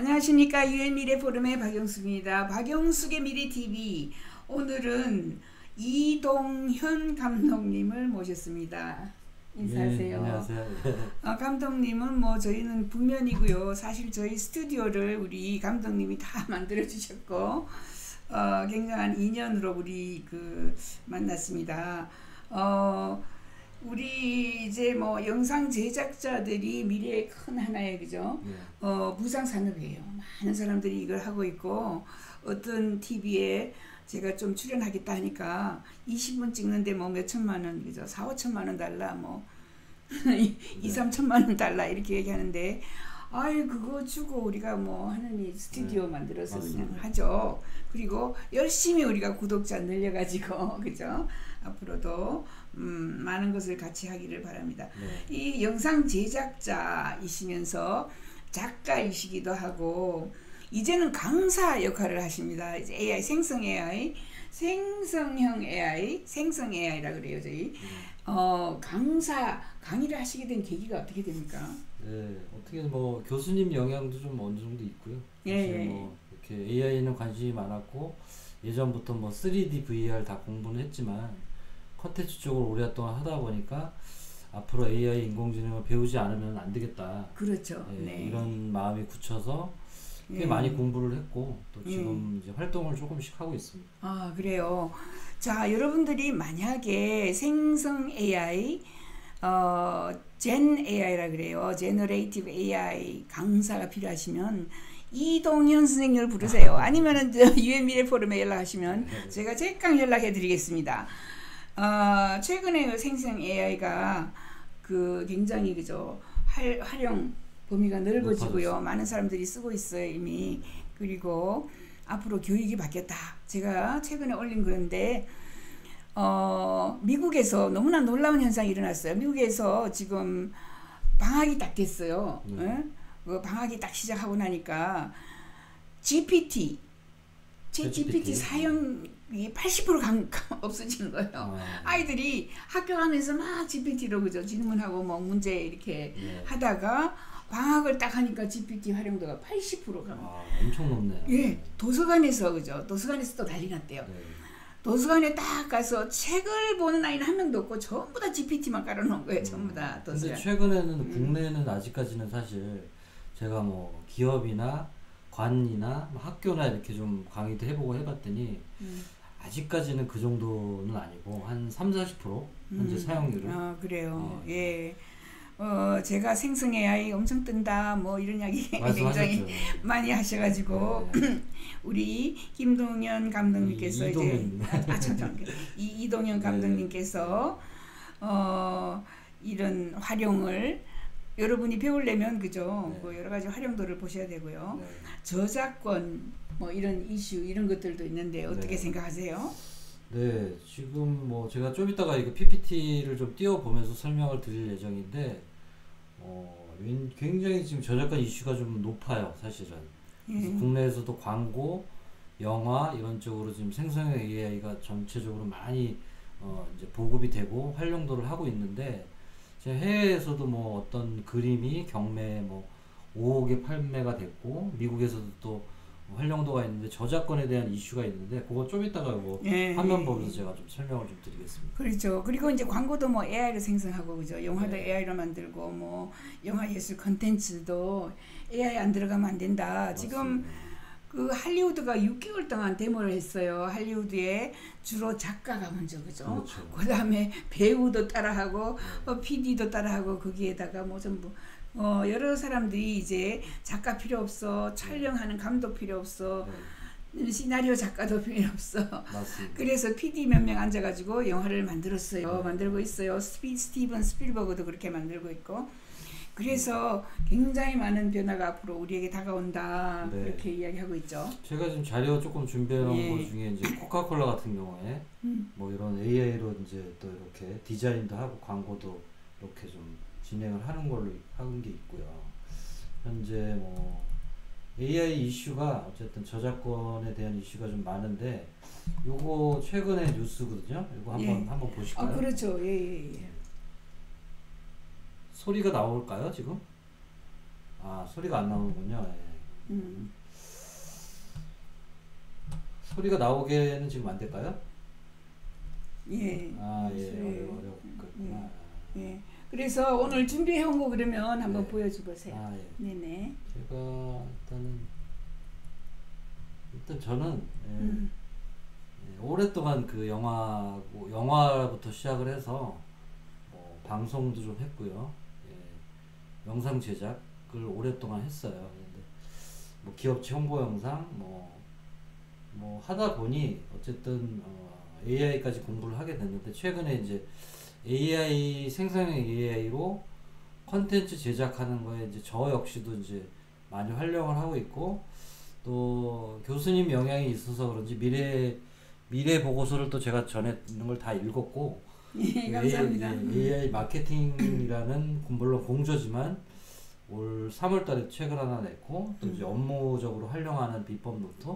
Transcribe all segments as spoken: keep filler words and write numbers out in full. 안녕하십니까. 유엔 미래 포럼의 박영숙입니다. 박영숙의 미래 티비, 오늘은 이동현 감독님을 모셨습니다. 인사하세요. 네, 안녕하세요. 어, 감독님은 뭐 저희는 북면이고요. 사실 저희 스튜디오를 우리 감독님이 다 만들어 주셨고 어, 굉장한 인연으로 우리 그 만났습니다. 어, 우리 이제 뭐 영상 제작자들이 미래의 큰 하나의 그죠? 네. 어, 부상 산업이에요. 많은 사람들이 이걸 하고 있고 어떤 티비에 제가 좀 출연하겠다 하니까 이십 분 찍는데 뭐 몇 천만 원 그죠? 사, 오천만 원 달라 뭐 네. 이, 삼천만 원 달라 이렇게 얘기하는데 아유 그거 주고 우리가 뭐 하느니 스튜디오 네. 만들어서 맞습니다. 그냥 하죠. 그리고 열심히 우리가 구독자 늘려가지고 그죠? 앞으로도 음, 많은 것을 같이 하기를 바랍니다. 네. 이 영상 제작자이시면서 작가이시기도 하고 이제는 강사 역할을 하십니다. 이제 에이아이, 생성 에이아이, 생성형 에이아이, 생성 에이아이라 그래요 저희. 네. 어, 강사 강의를 하시게 된 계기가 어떻게 됩니까? 네, 어떻게 뭐 교수님 영향도 좀 어느 정도 있고요. 예. 뭐 이렇게 에이아이는 관심이 많았고 예전부터 뭐 쓰리디 브이알 다 공부는 했지만 컨텐츠 쪽을 오랫동안 하다 보니까 앞으로 에이아이 인공지능을 배우지 않으면 안 되겠다. 그렇죠. 예, 네. 이런 마음이 굳혀서 꽤 예. 많이 공부를 했고 또 지금 예. 이제 활동을 조금씩 하고 있습니다. 아 그래요. 자 여러분들이 만약에 생성 에이아이, 어, 젠 에이아이라 그래요. 제너레이티브 에이아이 강사가 필요하시면 이동현 선생님을 부르세요. 아니면은 유엔 미래 포럼에 연락하시면 제가 제강 연락해 드리겠습니다. 어, 최근에 생성 에이아이가 그 굉장히 그죠 활, 활용 범위가 넓어지고요. 많은 사람들이 쓰고 있어요 이미. 그리고 앞으로 교육이 바뀌었다. 제가 최근에 올린 글인데 어, 미국에서 너무나 놀라운 현상이 일어났어요. 미국에서 지금 방학이 딱 됐어요. 음. 응? 그 방학이 딱 시작하고 나니까 지피티, 챗지피티 사용이 팔십 퍼센트 강, 없어지는 거예요. 아. 아이들이 학교 가면서 막 지피티로 그죠 질문하고 뭐 문제 이렇게 네. 하다가 방학을 딱 하니까 지피티 활용도가 팔십 퍼센트가 아, 엄청 높네요. 예, 도서관에서 그죠 도서관에서 또 난리 났대요. 네. 도서관에 딱 가서 책을 보는 아이는 한 명도 없고 전부 다 지피티만 깔아놓은 거예요. 음. 전부 다 도서관. 근데 최근에는 음. 국내는 아직까지는 사실 제가 뭐 기업이나 관이나 학교나 이렇게 좀 강의도 해보고 해봤더니 음. 아직까지는 그 정도는 아니고 한 삼, 사십 퍼센트 현재 음. 사용률은. 아 그래요. 네. 예. 어, 제가 생성 에이아이 엄청 뜬다 뭐 이런 이야기 굉장히 많이 하셔가지고 네. 우리 김동현 감독님께서 이, 이제 아, 잠깐 이 이동현 감독님께서 네. 어, 이런 활용을 여러분이 배우려면 그죠 네. 뭐 여러 가지 활용도를 보셔야 되고요. 네. 저작권 뭐 이런 이슈 이런 것들도 있는데 어떻게 네. 생각하세요? 네, 지금 뭐 제가 좀 이따가 이거 피피티를 좀 띄워 보면서 설명을 드릴 예정인데. 어, 굉장히 지금 저작권 이슈가 좀 높아요, 사실은. 예. 국내에서도 광고, 영화 이런 쪽으로 지금 생성형 에이아이가 전체적으로 많이 어, 이제 보급이 되고 활용도를 하고 있는데 지금 해외에서도 뭐 어떤 그림이 경매에 뭐 오억에 판매가 됐고 미국에서도 또 활용도가 있는데 저작권에 대한 이슈가 있는데 그거 좀 이따가 뭐 예, 화면 보면서 예. 제가 좀 설명을 좀 드리겠습니다. 그렇죠. 그리고 이제 광고도 뭐 에이아이로 생성하고 그죠. 영화도 네. 에이아이로 만들고 뭐 영화 예술 컨텐츠도 에이아이 안 들어가면 안 된다. 맞습니다. 지금 그 할리우드가 육 개월 동안 데모를 했어요. 할리우드에 주로 작가가 먼저 그죠. 그렇죠. 그다음에 배우도 따라하고 네. 어, 피디도 따라하고 거기에다가 뭐 전부 어 여러 사람들이 이제 작가 필요 없어, 촬영하는 감독 필요 없어, 네. 시나리오 작가도 필요 없어. 맞습니다. 그래서 피디 몇 명 앉아가지고 영화를 만들었어요. 네. 만들고 있어요. 스피, 스티븐 스필버그도 그렇게 만들고 있고. 그래서 굉장히 많은 변화가 앞으로 우리에게 다가온다. 네. 그렇게 이야기하고 있죠. 제가 지금 자료 조금 준비해놓은 예. 것 중에 이제 코카콜라 같은 경우에 음. 뭐 이런 에이아이로 이제 또 이렇게 디자인도 하고 광고도 이렇게 좀. 진행을 하는 걸로 하는 게 있고요. 현재 뭐 에이아이 이슈가 어쨌든 저작권에 대한 이슈가 좀 많은데 요거 최근에 뉴스거든요. 요거 한번 예. 한번 보실까요? 아 그렇죠. 예예예. 예, 예. 소리가 나올까요 지금? 아 소리가 안 나오는군요. 예. 음. 소리가 나오게는 지금 안 될까요? 예. 아, 예. 예. 어렵겠구나. 예. 예. 그래서 오늘 준비해온 거 그러면 한번 예. 보여주보세요. 아, 예. 네네. 제가 일단, 일단 저는, 예. 음. 예. 오랫동안 그 영화, 영화부터 시작을 해서, 뭐, 방송도 좀 했고요. 예. 영상 제작을 오랫동안 했어요. 근데 뭐, 기업체 홍보 영상, 뭐, 뭐 하다 보니 어쨌든 어 에이아이까지 공부를 하게 됐는데, 최근에 이제 에이아이 생성형 에이아이로 콘텐츠 제작하는 거에 이제 저 역시도 이제 많이 활용을 하고 있고, 또 교수님 영향이 있어서 그런지 미래 미래 보고서를 또 제가 전에 있는 걸 다 읽었고, 예, 감사합니다. 에이아이, 에이아이 마케팅이라는 물론 공저지만 올 삼월달에 책을 하나 냈고, 또 이제 업무적으로 활용하는 비법 노트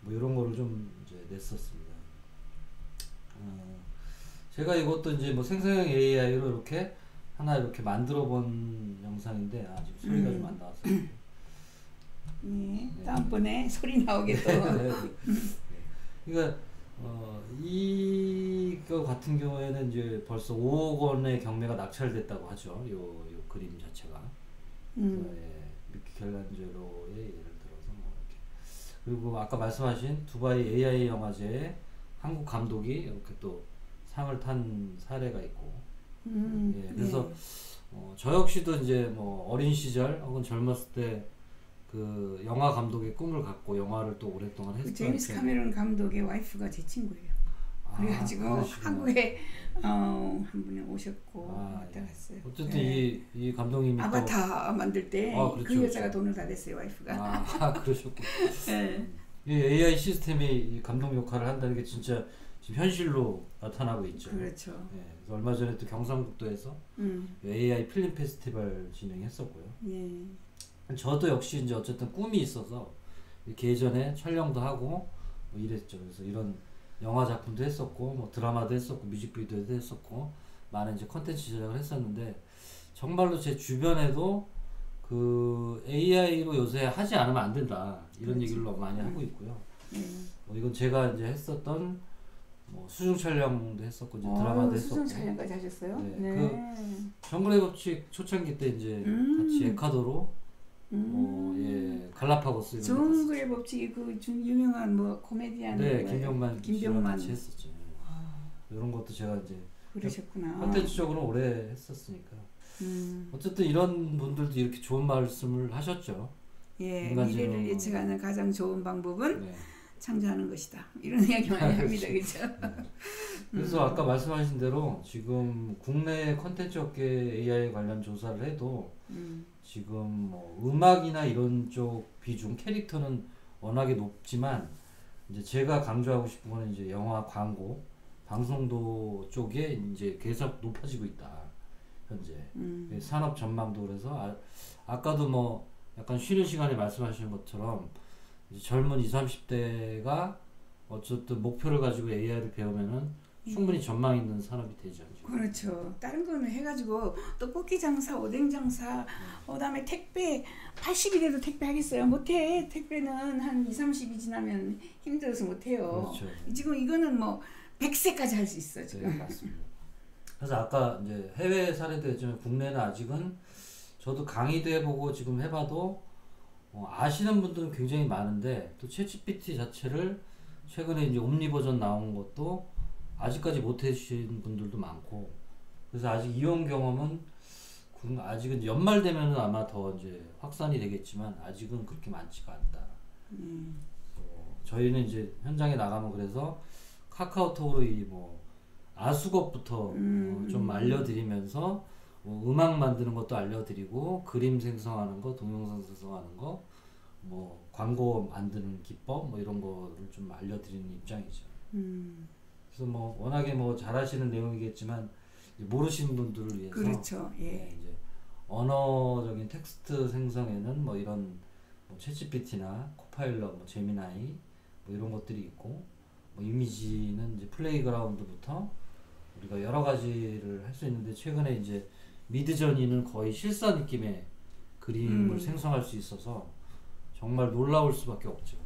뭐 이런 거를 좀 이제 냈었습니다. 어, 제가 이것도 이제 뭐 생성형 에이아이로 이렇게 하나 이렇게 만들어 본 영상인데, 아, 지금 소리가 음. 좀 안 나왔어요. 네, 네. 다음번에 소리 나오게 또. 네, 네. 그러니까 어, 이거 같은 경우에는 이제 벌써 오억 원의 경매가 낙찰됐다고 하죠. 요, 요 그림 자체가. 음. 그래서, 예, 미켈란젤로의 예를 들어서 뭐 이렇게. 그리고 아까 말씀하신 두바이 에이아이 영화제에 한국 감독이 이렇게 또 상을 탄 사례가 있고, 음, 예, 그래서 네. 어, 저 역시도 이제 뭐 어린 시절 혹은 젊었을 때 그 영화 감독의 꿈을 갖고 영화를 또 오랫동안 했었죠. 그 제임스 카메론 감독의 와이프가 제 친구예요. 아, 그래가지고 그러시구나. 한국에 어, 한 분이 오셨고 아, 왔다 갔어요. 어쨌든 네. 이, 이 감독님이 아바타 또, 만들 때 아, 그렇죠, 그 여자가 그렇죠. 돈을 다 냈어요, 와이프가. 아, 아 그러셨고. 네. 이 에이아이 시스템이 감독 역할을 한다는 게 진짜 지금 현실로 나타나고 있죠. 그렇죠. 예, 그래서 얼마 전에 또 경상북도에서 음. 에이아이 필름 페스티벌 진행했었고요. 예. 저도 역시 이제 어쨌든 꿈이 있어서 이렇게 예전에 촬영도 하고 뭐 이랬죠. 그래서 이런 영화 작품도 했었고, 뭐 드라마도 했었고, 뮤직비디오도 했었고, 많은 이제 콘텐츠 제작을 했었는데, 정말로 제 주변에도 그 에이아이로 요새 하지 않으면 안 된다 이런 그렇지. 얘기를 많이 하고 있고요. 음. 뭐 이건 제가 이제 했었던 뭐 수중 촬영도 했었고, 이제 오, 드라마도 수중 했었고. 수중 촬영까지 하셨어요? 네. 네. 그 정글의 법칙 초창기 때 이제 음. 같이 에콰도로 음. 뭐 예, 갈라파고스. 정글의 법칙이 그 좀 유명한 뭐 코미디언. 네, 김병만. 김병만 같이 했었죠. 아. 이런 것도 제가 이제. 그러셨구나. 콘텐츠적으로 오래 했었으니까. 음. 어쨌든 이런 분들도 이렇게 좋은 말씀을 하셨죠. 예, 미래를 예측하는 가장 좋은 방법은 네. 창조하는 것이다. 이런 이야기 많이 합니다. 그렇죠? 네. 그래서 음. 아까 말씀하신 대로 지금 국내 콘텐츠 업계 에이아이 관련 조사를 해도 음. 지금 뭐 음악이나 이런 쪽 비중, 캐릭터는 워낙에 높지만, 이제 제가 강조하고 싶은 거는 이제 영화 광고, 방송도 쪽에 이제 계속 높아지고 있다. 현재 음. 산업 전망도. 그래서 아, 아까도 뭐 약간 쉬는 시간에 말씀하시는 것처럼 이제 젊은 이십, 삼십 대가 어쨌든 목표를 가지고 에이아이를 배우면은 충분히 전망 있는 산업이 되죠. 그렇죠. 다른 거는 해가지고 떡볶이 장사, 오뎅 장사, 네. 그 다음에 택배, 팔십이 대도 택배 하겠어요? 못해. 택배는 한 이십, 삼십이 지나면 힘들어서 못해요. 그렇죠. 지금 이거는 뭐 백 세까지 할 수 있어 지금. 네, 맞습니다. 그래서 아까 이제 해외 사례도 있지만 국내는 아직은 저도 강의도 해보고 지금 해봐도 어 아시는 분들은 굉장히 많은데, 또 챗지피티 자체를 최근에 이제 옴니 버전 나온 것도 아직까지 못하신 분들도 많고, 그래서 아직 이용 경험은 아직은 연말되면은 아마 더 이제 확산이 되겠지만 아직은 그렇게 많지가 않다. 음. 어 저희는 이제 현장에 나가면 그래서 카카오톡으로 이 뭐 아수업부터 음. 어, 좀 알려드리면서 뭐 음악 만드는 것도 알려드리고, 그림 생성하는 거, 동영상 생성하는 거, 뭐 광고 만드는 기법 뭐 이런 거를 좀 알려드리는 입장이죠. 음. 그래서 뭐 워낙에 뭐 잘하시는 내용이겠지만 모르시는 분들을 위해서 그렇죠. 예. 네, 이제 언어적인 텍스트 생성에는 뭐 이런 뭐 챗지피티나 코파일럿, 뭐 제미나이 뭐 이런 것들이 있고, 뭐 이미지는 이제 플레이그라운드부터 우리가 여러 가지를 할 수 있는데, 최근에 이제 미드저니는 거의 실사 느낌의 그림을 음. 생성할 수 있어서 정말 놀라울 수밖에 없죠.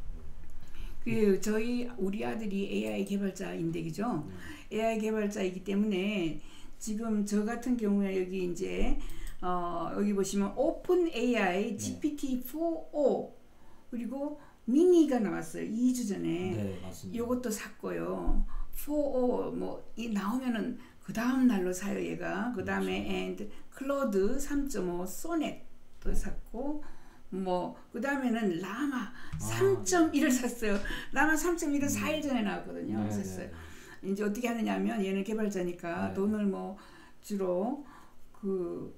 그 저희 우리 아들이 에이아이 개발자인데 그죠? 네. 에이아이 개발자이기 때문에 지금 저 같은 경우에 여기 이제 어 여기 보시면 오픈 에이아이 지피티 포 오 그리고 미니가 나왔어요. 이 주 전에. 네, 맞습니다. 요것도 샀고요. 포 오 뭐 이 나오면은 그 다음 날로 사요 얘가. 그 다음에 and 클로드 삼 점 오 소넷도 샀고. 뭐 그 다음에는 라마 아, 삼 점 일을 샀어요. 라마 삼 점 일은 사 일 전에 나왔거든요. 네, 샀어요. 네. 이제 어떻게 하느냐면 얘는 개발자니까 네. 돈을 뭐 주로 그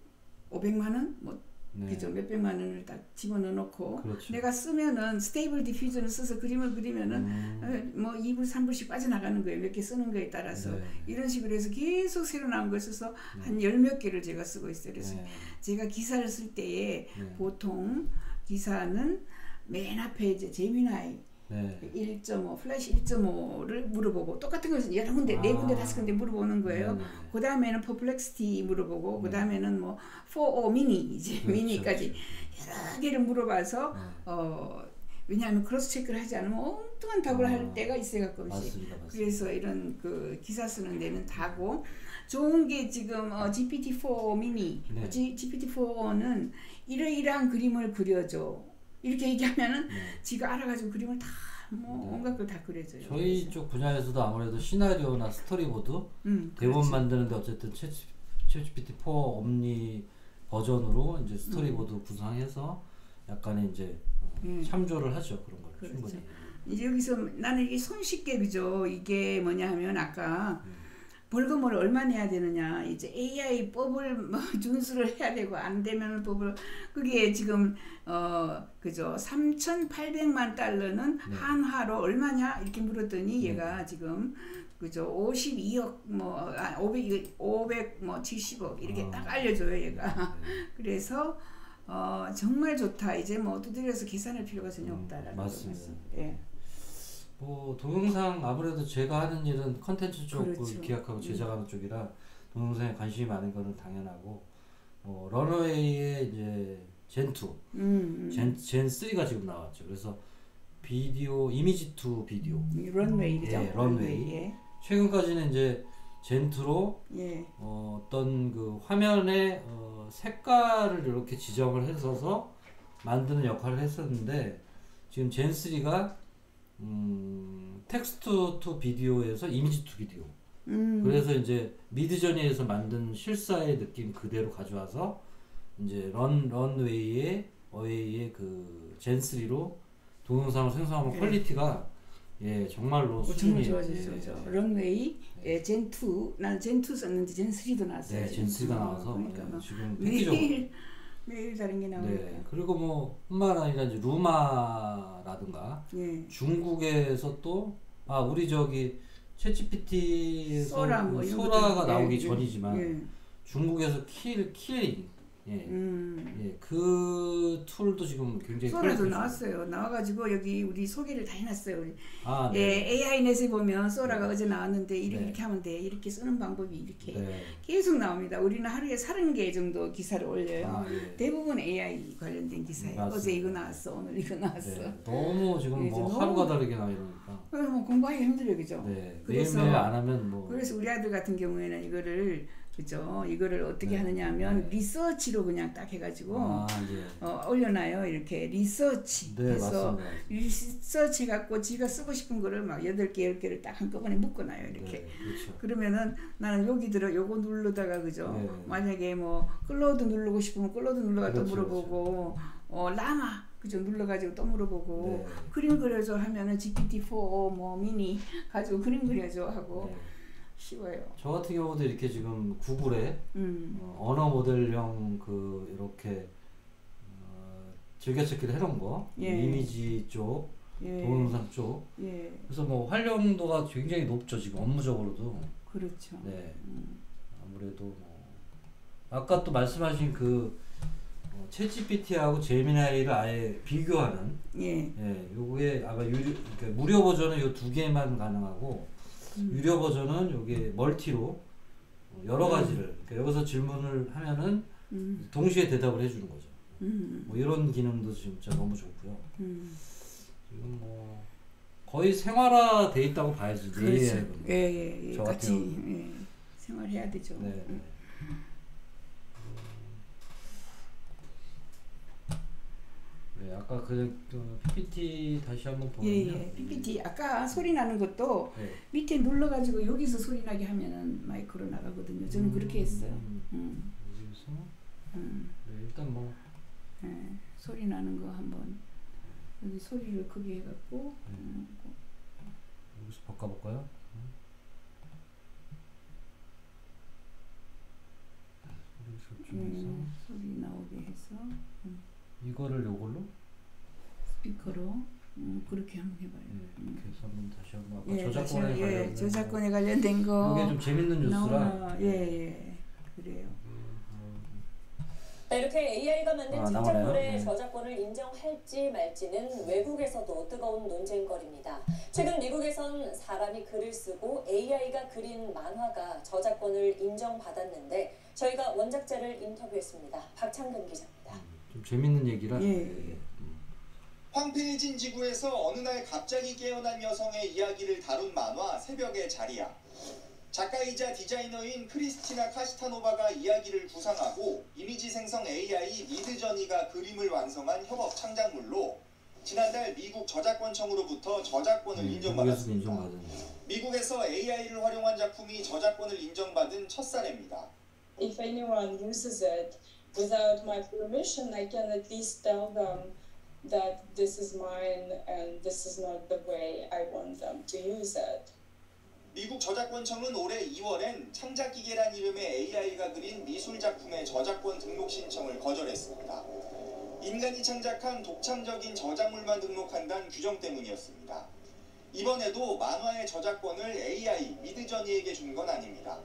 오백만 원 뭐 네. 그죠 몇백만 원을 딱 집어넣어놓고 그렇죠. 내가 쓰면은 스테이블 디퓨전을 써서 그림을 그리면은 음. 뭐 이 불 삼 불씩 빠져나가는 거예요. 몇 개 쓰는 거에 따라서 네. 이런 식으로 해서 계속 새로 나온 걸 써서 네. 한 열 몇 개를 제가 쓰고 있어요. 그래서 네. 제가 기사를 쓸 때에 네. 보통 기사는 맨 앞에 이제 제미나이 네. 일 점 오, 플래시 일 점 오를 물어보고 똑같은 것은 여러 군데, 아. 네 군데, 다섯 군데 물어보는 거예요. 그 다음에는 퍼플렉시티 물어보고 네. 그 다음에는 뭐 포 오 미니, 이제 그렇죠, 미니까지 그렇죠. 여러 개를 물어봐서 네. 어, 왜냐하면 크로스 체크를 하지 않으면 엉뚱한 답을 아. 할 때가 있어요 가끔씩. 맞습니다, 맞습니다. 그래서 이런 그 기사 쓰는 데는 다고 좋은 게 지금 어, 지피티 포 미니, 네. 지피티 포는 이러이러한 그림을 그려줘 이렇게 얘기하면은 네. 지가 알아가지고 그림을 다 뭐 네. 온갖 걸 다 그려줘요. 저희 그래서. 쪽 분야에서도 아무래도 시나리오나 스토리보드 음, 대본 그렇지. 만드는데 어쨌든 챗지피티 포 옴니 버전으로 이제 스토리보드 음. 구상해서 약간의 이제 음. 참조를 하죠. 그런 걸 그렇죠. 충분히. 이제 여기서 나는 이게 손쉽게 그죠. 이게 뭐냐 하면 아까 음. 벌금을 얼마 내야 되느냐 이제 에이아이 법을 뭐 준수를 해야 되고 안 되면 법을 그게 지금 어 그죠 삼천팔백만 달러는 네. 한화로 얼마냐 이렇게 물었더니 네. 얘가 지금 그죠 오십이억 뭐 아, 오백 뭐 칠십억 이렇게 어. 딱 알려줘요 얘가. 네. 그래서 어 정말 좋다. 이제 뭐 두드려서 계산할 필요가 전혀 없다라는 말씀이죠. 음, 예. 뭐 동영상 아무래도 제가 하는 일은 컨텐츠 쪽을 그렇죠. 기획하고 제작하는 음. 쪽이라 동영상에 관심이 많은 거는 당연하고 뭐 런웨이의 이제 젠 투, 음, 음. 젠 쓰리가 지금 나왔죠. 그래서 비디오, 이미지 투 비디오 런웨이죠. 예, 런웨이 예. 최근까지는 이제 젠 투로 예. 어, 어떤 그 화면에 어, 색깔을 이렇게 지정을 해서 만드는 역할을 했었는데 지금 젠 쓰리가 음, 텍스트 투 비디오에서 이미지 투 비디오. 음. 그래서 이제 미드저니에서 만든 실사의 느낌 그대로 가져와서 이제 런 런웨이의 어웨이의 그 젠 쓰리로 동영상을 생성하는 네. 퀄리티가 예 정말로 수준이 좋아졌어요. 예, 런웨이 예, 젠 투 난 젠 투 썼는데 젠 쓰리도 나왔어요. 네, 젠 쓰리가 나와서 그러니까 예, 뭐 지금 매일 매일 다른 게 나오니까. 네, 그리고 뭐 뿐만 아니라 이제 루마라든가 예. 중국에서 또 아 우리 저기 챗지피티에서 소라 뭐 소라가 나오기 예, 전이지만 예. 중국에서 킬 킬링 예, 음. 예, 그 툴도 지금 굉장히 소라도 나왔어요. 나와가지고 여기 우리 소개를 다 해놨어요. 우리. 아, 네. 예, 에이아이넷에 보면 소라가 어제 나왔는데 이렇게, 네. 이렇게 하면 돼. 이렇게 쓰는 방법이 이렇게 네. 계속 나옵니다. 우리는 하루에 삼십 개 정도 기사를 올려요. 아, 예. 대부분 에이아이 관련된 기사예요. 맞습니다. 어제 이거 나왔어, 오늘 이거 나왔어. 네. 너무 지금 뭐 너무 하루가 다르게 나오니까. 그래서 뭐 공부하기 힘들어요, 그죠? 네. 그래서 매일매일 안 하면 뭐. 그래서 우리 아들 같은 경우에는 이거를 그죠? 이거를 어떻게 네. 하느냐면 네. 리서치로 그냥 딱 해가지고 아, 예. 어, 올려놔요. 이렇게 리서치 네, 해서 맞습니다. 리서치 갖고 지가 쓰고 싶은 거를 막 여덟 개, 열 개를 딱 한꺼번에 묶어놔요. 이렇게 네, 그렇죠. 그러면은 나는 여기 들어 요거 누르다가 그죠? 네. 만약에 뭐 클로드 누르고 싶으면 클로드 눌러가 그렇죠, 또 물어보고 그렇죠. 어, 라마 그죠? 눌러가지고 또 물어보고 네. 그림 그려줘 하면은 지피티 포 뭐 미니 가지고 그림 그려줘 하고 네. 쉬워요. 저 같은 경우도 이렇게 지금 구글에 음. 어, 언어 모델형 그 이렇게 어, 즐겨찾기를 해놓은 거 예. 이미지 쪽, 예. 동영상 쪽. 예. 그래서 뭐 활용도가 굉장히 높죠 지금 업무적으로도. 그렇죠. 네. 음. 아무래도 뭐 아까 또 말씀하신 그 어, 챗지피티하고 제미나이를 아예 비교하는. 예. 예. 요게 아마 유료, 그러니까 무료 버전은 요 두 개만 가능하고. 유료 버전은 요게 멀티로 여러 가지를 그러니까 여기서 질문을 하면은 음. 동시에 대답을 해주는 거죠. 음. 뭐 이런 기능도 진짜 너무 좋고요. 음. 이건 뭐 거의 생활화 돼 있다고 봐야지. 그렇죠. 예, 예, 예. 저 같이 예. 생활해야 되죠. 네. 음. 네, 아까 그, 그 피피티 다시 한번 보면 예, 예. 피피티 아까 소리 나는 것도 예. 밑에 눌러가지고 여기서 소리 나게 하면은 마이크로 나가거든요. 저는 음, 그렇게 했어요. 음. 여기서 음. 네, 일단 뭐 네, 소리 나는 거 한번 여기 소리를 크게 해갖고 네. 음. 여기서 바꿔볼까요? 음. 음, 소리 나오게 해서 음. 이거를 요걸로? 스피커로 음, 그렇게 한번 해봐요. 네, 이렇게 해서 한번 다시 한번 아까 예, 저작권에 다시, 관련된 예, 저작권에 관련된 거 이게 좀 재밌는 뉴스라 예예 예. 그래요. 음, 음. 이렇게 에이아이가 만든 아, 창작물의 네. 저작권을 인정할지 말지는 외국에서도 뜨거운 논쟁거리입니다. 최근 미국에선 사람이 글을 쓰고 에이아이가 그린 만화가 저작권을 인정받았는데 저희가 원작자를 인터뷰했습니다. 박창근 기자입니다. 좀 재밌는 얘기라. 예. 예. 황폐해진 지구에서 어느 날 갑자기 깨어난 여성의 이야기를 다룬 만화 새벽의 자리야. 작가이자 디자이너인 크리스티나 카시타노바가 이야기를 구상하고 이미지 생성 에이아이 미드저니가 그림을 완성한 협업 창작물로 지난달 미국 저작권청으로부터 저작권을 음, 인정받았습니다. 미국에서 에이아이를 활용한 작품이 저작권을 인정받은 첫 사례입니다. If anyone uses it, without my permission, I can at least tell them that this is mine and this is not the way I want them to use it. 미국 저작권청은 올해 이월엔 창작기계란 이름의 에이아이가 그린 미술 작품의 저작권 등록 신청을 거절했습니다. 인간이 창작한 독창적인 저작물만 등록한다는 규정 때문이었습니다. 이번에도 만화의 저작권을 에이아이 미드저니에게 준 건 아닙니다.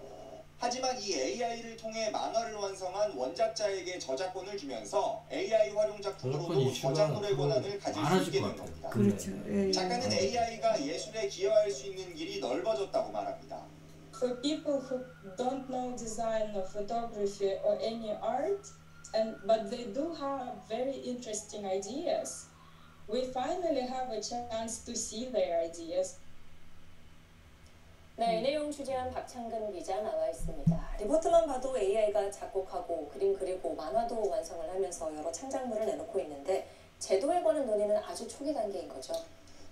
하지만 이 에이아이를 통해 만화를 완성한 원작자에게 저작권을 주면서 에이아이 활용 작품으로도 저작물의 권한을 가질 수 있게 된 겁니다. 그렇죠. 에이. 작가는 에이아이가 예술에 기여할 수 있는 길이 넓어졌다고 말합니다. For people who don't know design or photography or any art, and but they do have very interesting ideas, we finally have a chance to see their ideas. 네, 이 내용 취재한 박창근 기자 나와 있습니다. 리포트만 봐도 에이아이가 작곡하고 그림 그리고 만화도 완성을 하면서 여러 창작물을 내놓고 있는데 제도에 관한 논의는 아주 초기 단계인 거죠.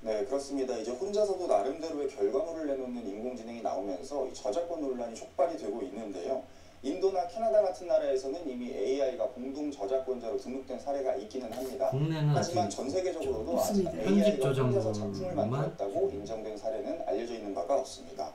네, 그렇습니다. 이제 혼자서도 나름대로의 결과물을 내놓는 인공지능이 나오면서 이 저작권 논란이 촉발이 되고 있는데요. 인도나 캐나다 같은 나라에서는 이미 에이아이가 공동 저작권자로 등록된 사례가 있기는 합니다. 하지만 전 세계적으로도 아직 에이아이가 혼자서 작품을 만들었다고 인정된 사례는 알려져 있는 바가 없습니다.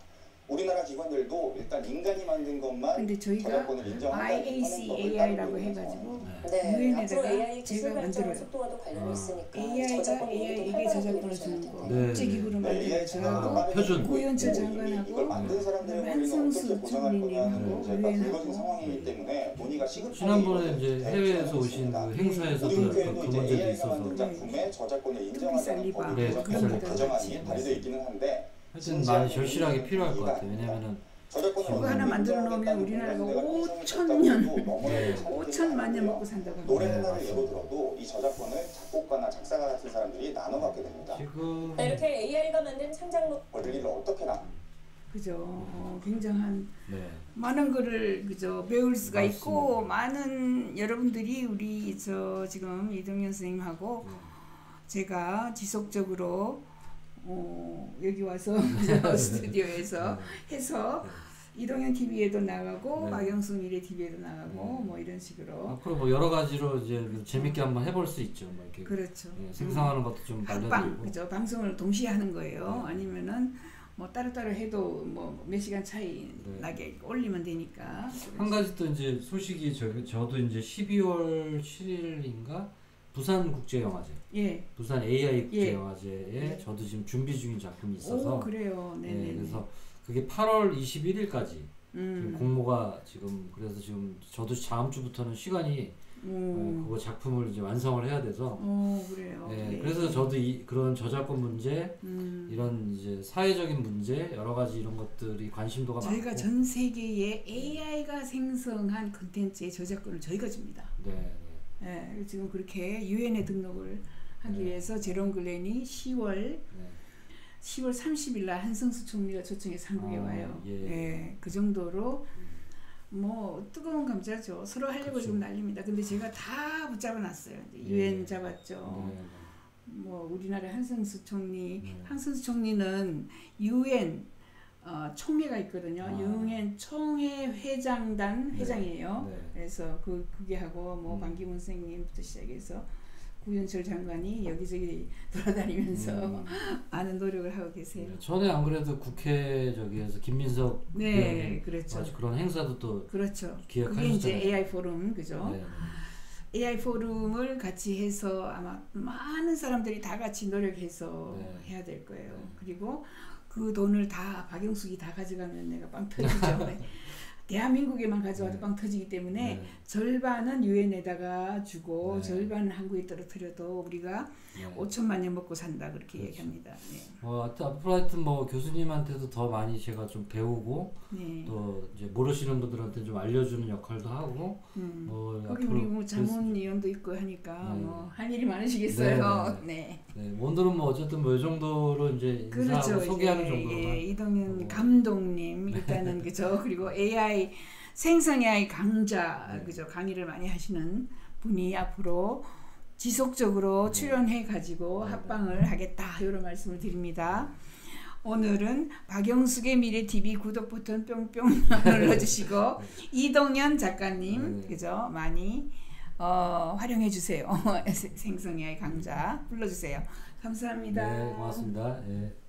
우리나라 기관들도 일단 인간이 만든 것만 저작권을 인정한다는 법을 따르고 있는 상황입니다. 네, 앞으로 에이아이 기술 발전 속도와도 관련이 있으니까 에이아이가 에이아이에게 저작권을 주는 거 국제기구로 만들어서 고현철 장관하고 한성수 총리님하고 불거진 상황이기 때문에 논의가 시급하게 지난번에 이제 해외에서 오신 그 행사에서도 그 문제도 있어서 작품의 저작권을 인정하는 법을 개정안이 발의되어 있기는 한데 하여튼 많이 절실하게 필요할 것 같아요. 왜냐면은 그거 하나 만들어 놓으면 우리나라가 오천 년 네. 오천만 년 먹고 산다고 합니다. 노래 하나를 예로 들어도 이 저작권을 작곡가나 작사가 같은 사람들이 나눠 갖게 됩니다. 지금 이렇게 에이아이가 만든 창작물 권리를 어떻게 나? 그죠. 어, 굉장한 네. 많은 거를 그죠 배울 수가 맞습니다. 있고 많은 여러분들이 우리 저 지금 이동현 선생님하고 네. 제가 지속적으로 어, 여기 와서 스튜디오에서 해서 이동현 티비에도 나가고 네. 박영숙 미래 티비에도 나가고 네. 뭐 이런 식으로 앞으로 뭐 여러 가지로 이제 재밌게 한번 해볼 수 있죠. 뭐 이렇게 그렇죠. 예, 생성하는 것도 좀 알려드리고 그죠. 방송을 동시에 하는 거예요. 네. 아니면은 뭐 따로따로 해도 뭐 몇 시간 차이 네. 나게 올리면 되니까. 한 가지 또 이제 소식이 저, 저도 이제 십이월 칠일인가. 부산 국제 영화제, 예. 부산 에이아이 국제 예. 영화제에 예. 저도 지금 준비 중인 작품이 있어서, 오, 그래요. 네, 그래서 그게 팔월 이십일일까지 음. 공모가 지금 그래서 지금 저도 다음 주부터는 시간이 음. 어, 그거 작품을 이제 완성을 해야 돼서, 오, 그래요. 예, 네. 그래서 저도 이, 그런 저작권 문제, 음. 이런 이제 사회적인 문제 여러 가지 이런 것들이 관심도가 많고 저희가 전 세계에 에이아이가 생성한 콘텐츠의 저작권을 저희가 줍니다. 네. 예, 지금 그렇게 유엔에 등록을 하기 네. 위해서 제롬 글렌이 시월 네. 시월 삼십일 날 한성수 총리가 초청해서 한국에 아, 와요. 예. 예, 그 정도로 뭐 뜨거운 감자죠. 서로 하려고 그쵸. 지금 난립니다. 근데 제가 다 붙잡아놨어요. 유엔 예. 잡았죠. 네. 뭐 우리나라 한성수 총리, 네. 한성수 총리는 유엔 어, 총회가 있거든요. 유엔 아. 총회 회장단 회장이에요. 네. 네. 그래서 그 그게 하고 뭐 음. 반기문 선생님부터 시작해서 구윤철 장관이 여기저기 돌아다니면서 음. 많은 노력을 하고 계세요. 네, 전에 안 그래도 국회 저기에서 김민석 네, 그렇죠. 그런 행사도 또 그렇죠. 기획하셨잖아요. 그게 이제 에이아이 포럼 그죠? 네, 네. 에이아이 포럼을 같이 해서 아마 많은 사람들이 다 같이 노력해서 네. 해야 될 거예요. 네. 그리고 그 돈을 다 박영숙이 다 가져가면 내가 빵 터지죠. 대한민국에만 가져와도 네. 빵 터지기 때문에 네. 절반은 유엔에다가 주고 네. 절반은 한국에 떨어뜨려도 우리가 네. 오천만 년 먹고 산다 그렇게 그렇죠. 얘기합니다. 네. 어, 앞으로 하여튼 뭐 교수님한테도 더 많이 제가 좀 배우고 네. 또 이제 모르시는 분들한테 좀 알려주는 역할도 하고 음. 뭐 거기 우리 뭐 자문위원도 있고 하니까 네. 뭐 할 일이 많으시겠어요. 네. 네. 네. 네. 오늘은 뭐 어쨌든 뭐 이 정도로 이제 그렇죠. 소개하는 네. 정도로만 예. 이동현 뭐. 감독님 일단은 네. 그죠. 그리고 에이아이 생성 에이아이 강좌 네. 그죠 강의를 많이 하시는 분이 앞으로 지속적으로 네. 출연해 가지고 네. 합방을 하겠다 이런 말씀을 드립니다. 오늘은 박영숙의 미래티비 구독 버튼 뿅뿅 눌러주시고 네. 이동현 작가님 네. 그죠 많이 어, 활용해 주세요. 생성 에이아이 강좌 불러주세요. 감사합니다. 네 고맙습니다. 네.